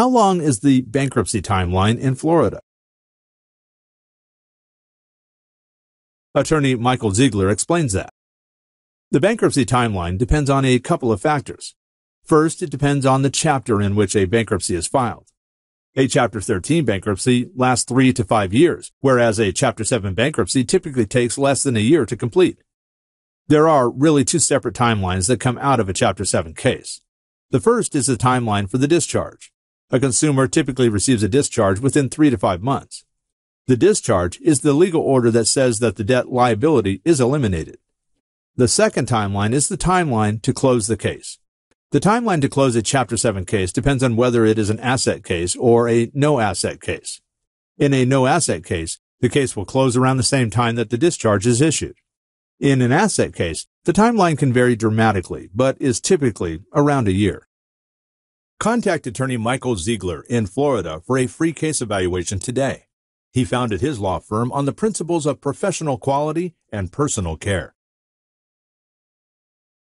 How long is the bankruptcy timeline in Florida? Attorney Michael Ziegler explains that. The bankruptcy timeline depends on a couple of factors. First, it depends on the chapter in which a bankruptcy is filed. A Chapter 13 bankruptcy lasts 3 to 5 years, whereas a Chapter 7 bankruptcy typically takes less than a year to complete. There are really two separate timelines that come out of a Chapter 7 case. The first is the timeline for the discharge. A consumer typically receives a discharge within 3 to 5 months. The discharge is the legal order that says that the debt liability is eliminated. The second timeline is the timeline to close the case. The timeline to close a Chapter 7 case depends on whether it is an asset case or a no-asset case. In a no-asset case, the case will close around the same time that the discharge is issued. In an asset case, the timeline can vary dramatically, but is typically around a year. Contact attorney Michael Ziegler in Florida for a free case evaluation today. He founded his law firm on the principles of professional quality and personal care.